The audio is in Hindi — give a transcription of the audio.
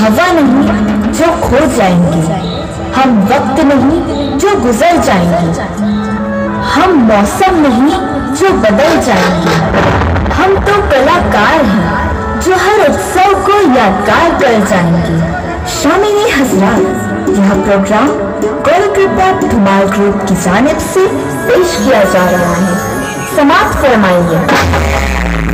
हवा नहीं जो खो जाएंगे, हम वक्त नहीं जो गुजर जाएंगे, हम मौसम नहीं जो बदल जाएंगे। हम तो कलाकार हैं जो हर उत्सव को यादगार कर जाएंगे। शामिल हजरा यह प्रोग्राम गौरीकृपा धुमाल ग्रुप की जानिब से पेश किया जा रहा है। समाप्त फरमाइए।